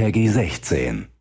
PEGI 16.